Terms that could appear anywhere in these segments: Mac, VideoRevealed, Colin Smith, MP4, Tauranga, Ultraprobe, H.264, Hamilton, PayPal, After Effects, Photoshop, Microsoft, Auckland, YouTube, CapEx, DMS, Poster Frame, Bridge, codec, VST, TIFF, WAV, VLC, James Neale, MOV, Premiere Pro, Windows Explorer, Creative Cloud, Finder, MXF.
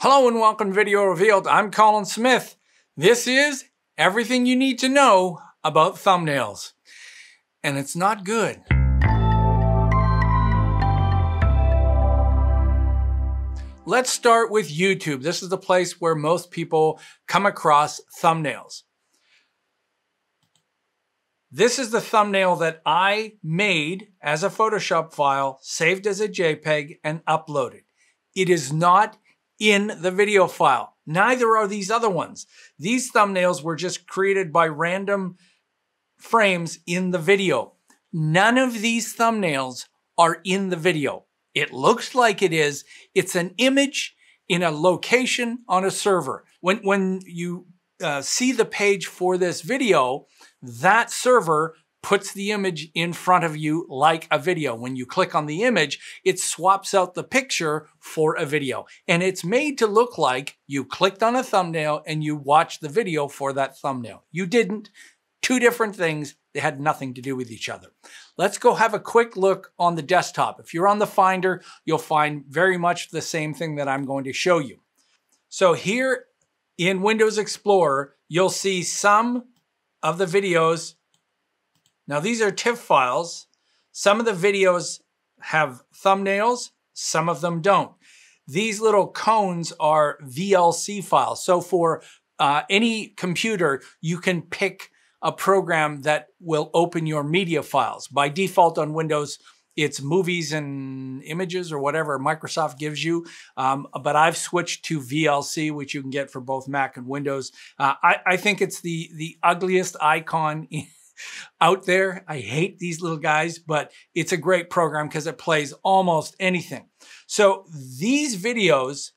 Hello and welcome to Video Revealed. I'm Colin Smith. This is everything you need to know about thumbnails. And it's not good. Let's start with YouTube. This is the place where most people come across thumbnails. This is the thumbnail that I made as a Photoshop file, saved as a JPEG, and uploaded. It is not in the video file. Neither are these other ones. These thumbnails were just created by random frames in the video. None of these thumbnails are in the video. It looks like it is. It's an image in a location on a server. When you see the page for this video, that server puts the image in front of you like a video. When you click on the image, it swaps out the picture for a video. And it's made to look like you clicked on a thumbnail and you watched the video for that thumbnail. You didn't. Two different things. They had nothing to do with each other. Let's go have a quick look on the desktop. If you're on the Finder, you'll find very much the same thing that I'm going to show you. So here in Windows Explorer, you'll see some of the videos. Now these are TIFF files. Some of the videos have thumbnails, some of them don't. These little cones are VLC files. So for any computer, you can pick a program that will open your media files. By default on Windows, it's movies and images or whatever Microsoft gives you. But I've switched to VLC, which you can get for both Mac and Windows. I think it's the ugliest icon out there. I hate these little guys, but it's a great program because it plays almost anything. So these videos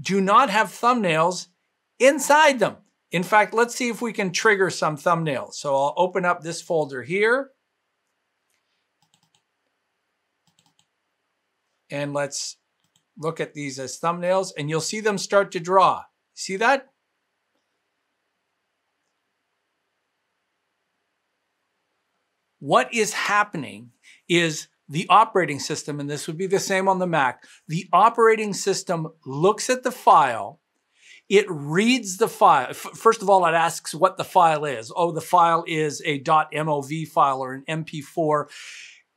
do not have thumbnails inside them. In fact, let's see if we can trigger some thumbnails. So I'll open up this folder here. And let's look at these as thumbnails, and you'll see them start to draw. See that? What is happening is the operating system, and this would be the same on the Mac, the operating system looks at the file. It reads the file. First of all, it asks what the file is. Oh, the file is a .mov file or an MP4.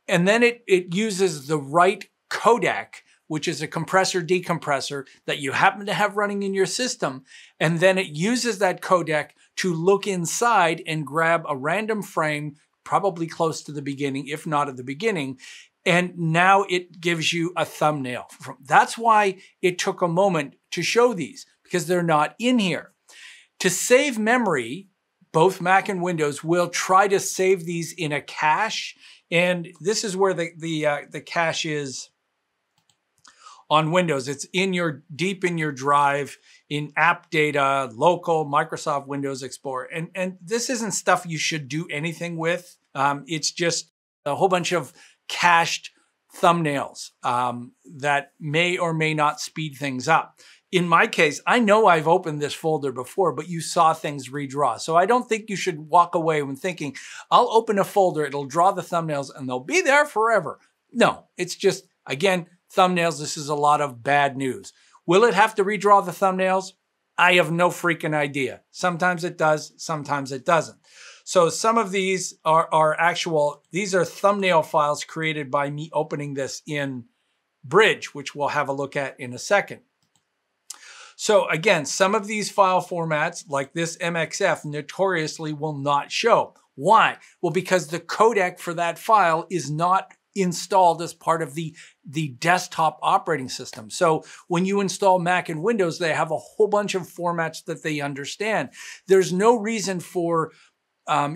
And then it uses the right codec, which is a compressor decompressor that you happen to have running in your system. And then it uses that codec to look inside and grab a random frame, probably close to the beginning, if not at the beginning. And now it gives you a thumbnail. That's why it took a moment to show these, because they're not in here. To save memory, both Mac and Windows will try to save these in a cache. And this is where the cache is on Windows. It's in your, deep in your drive, in app data, local, Microsoft Windows Explorer. And this isn't stuff you should do anything with. It's just a whole bunch of cached thumbnails that may or may not speed things up. In my case, I know I've opened this folder before, but you saw things redraw. So I don't think you should walk away when thinking, I'll open a folder, it'll draw the thumbnails and they'll be there forever. No, it's just, again, thumbnails. This is a lot of bad news. Will it have to redraw the thumbnails? I have no freaking idea. Sometimes it does, sometimes it doesn't. So some of these are actual, these are thumbnail files created by me opening this in Bridge, which we'll have a look at in a second. So again, some of these file formats, like this MXF, notoriously will not show. Why? Well, because the codec for that file is not installed as part of the desktop operating system. So when you install Mac and Windows, they have a whole bunch of formats that they understand. There's no reason for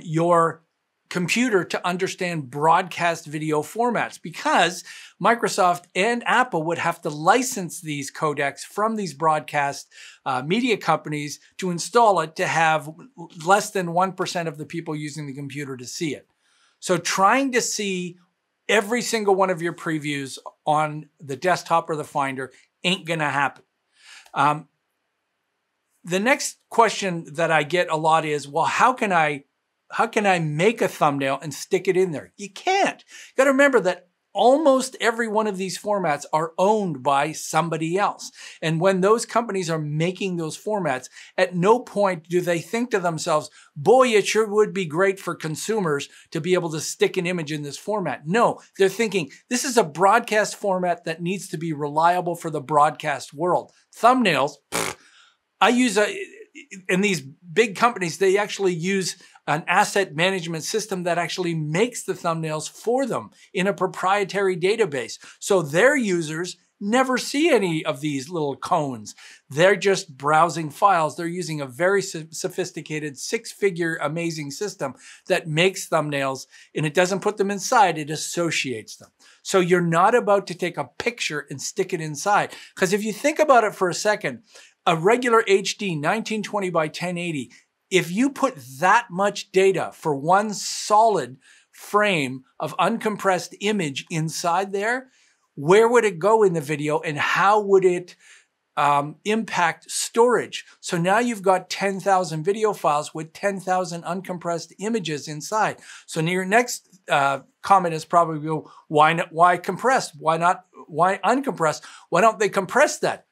your computer to understand broadcast video formats, because Microsoft and Apple would have to license these codecs from these broadcast media companies to install it to have less than 1% of the people using the computer to see it. So trying to see every single one of your previews on the desktop or the Finder ain't gonna happen. The next question that I get a lot is, well, how can I make a thumbnail and stick it in there? You can't. You got to remember that almost every one of these formats are owned by somebody else. And when those companies are making those formats, at no point do they think to themselves, boy, it sure would be great for consumers to be able to stick an image in this format. No, they're thinking, this is a broadcast format that needs to be reliable for the broadcast world. Thumbnails, pfft, I use a... In these big companies, they actually use an asset management system that actually makes the thumbnails for them in a proprietary database. So their users never see any of these little cones. They're just browsing files. They're using a very sophisticated six-figure amazing system that makes thumbnails, and it doesn't put them inside, it associates them. So you're not about to take a picture and stick it inside. Because if you think about it for a second, a regular HD 1920 by 1080, if you put that much data for one solid frame of uncompressed image inside there, where would it go in the video and how would it impact storage? So now you've got 10,000 video files with 10,000 uncompressed images inside. So your next comment is probably, why compressed? Why uncompressed? Why don't they compress that?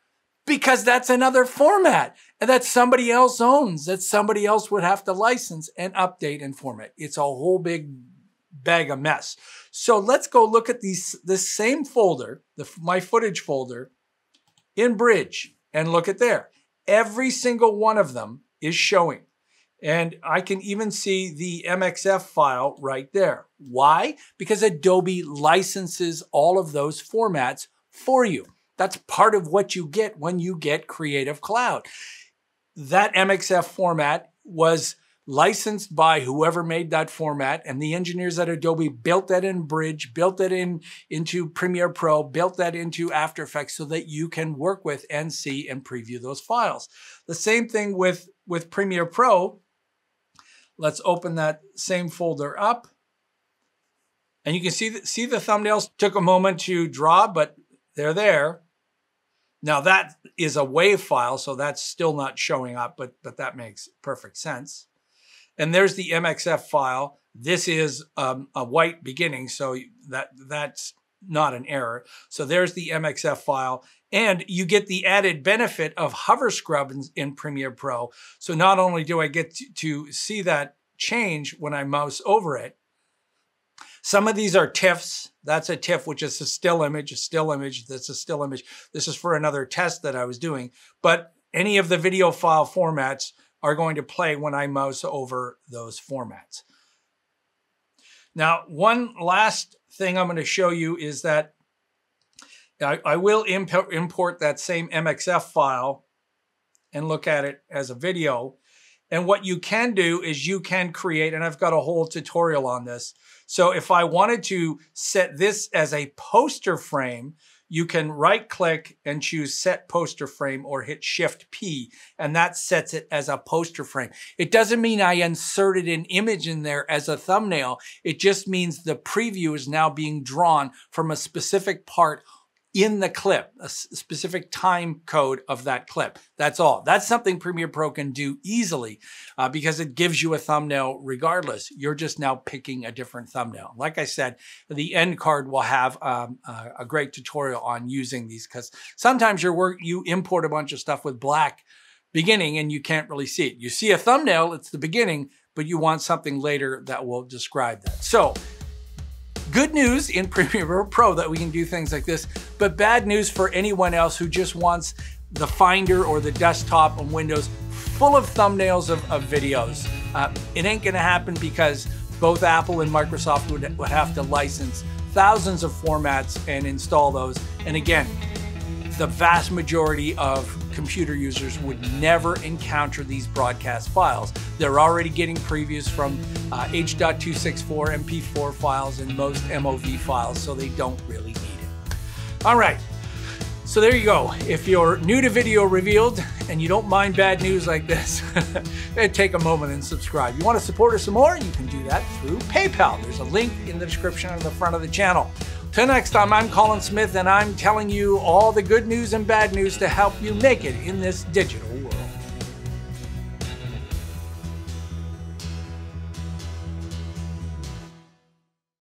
Because that's another format and that somebody else owns, that somebody else would have to license and update and format. It's a whole big bag of mess. So let's go look at this same folder, my footage folder in Bridge, and look at there. Every single one of them is showing. And I can even see the MXF file right there. Why? Because Adobe licenses all of those formats for you. That's part of what you get when you get Creative Cloud. That MXF format was licensed by whoever made that format, and the engineers at Adobe built that in Bridge, built it into Premiere Pro, built that into After Effects so that you can work with and see and preview those files. The same thing with Premiere Pro. Let's open that same folder up. And you can see the thumbnails took a moment to draw, but they're there. Now that is a WAV file, so that's still not showing up, but that makes perfect sense. And there's the MXF file. This is a white beginning, so that's not an error. So there's the MXF file. And you get the added benefit of hover scrub in Premiere Pro. So not only do I get to see that change when I mouse over it, some of these are TIFFs. That's a TIFF, which is a still image, a still image, that's a still image. This is for another test that I was doing. But any of the video file formats are going to play when I mouse over those formats. Now, one last thing I'm going to show you is that I will import that same MXF file and look at it as a video. And what you can do is you can create, and I've got a whole tutorial on this. So if I wanted to set this as a poster frame, you can right click and choose set poster frame or hit shift P, and that sets it as a poster frame. It doesn't mean I inserted an image in there as a thumbnail. It just means the preview is now being drawn from a specific part in the clip, a specific time code of that clip. That's all. That's something Premiere Pro can do easily because it gives you a thumbnail regardless. You're just now picking a different thumbnail. Like I said, the end card will have a great tutorial on using these, because sometimes you import a bunch of stuff with black beginning and you can't really see it. You see a thumbnail, it's the beginning, but you want something later that will describe that. So, good news in Premiere Pro that we can do things like this, but bad news for anyone else who just wants the Finder or the desktop on Windows full of thumbnails of videos. It ain't gonna happen, because both Apple and Microsoft would have to license thousands of formats and install those. And again, the vast majority of computer users would never encounter these broadcast files. They're already getting previews from H.264 MP4 files and most MOV files, so they don't really need it. All right, so there you go. If you're new to Video Revealed and you don't mind bad news like this, take a moment and subscribe. You want to support us some more? You can do that through PayPal. There's a link in the description on the front of the channel. Till next time, I'm Colin Smith, and I'm telling you all the good news and bad news to help you make it in this digital world.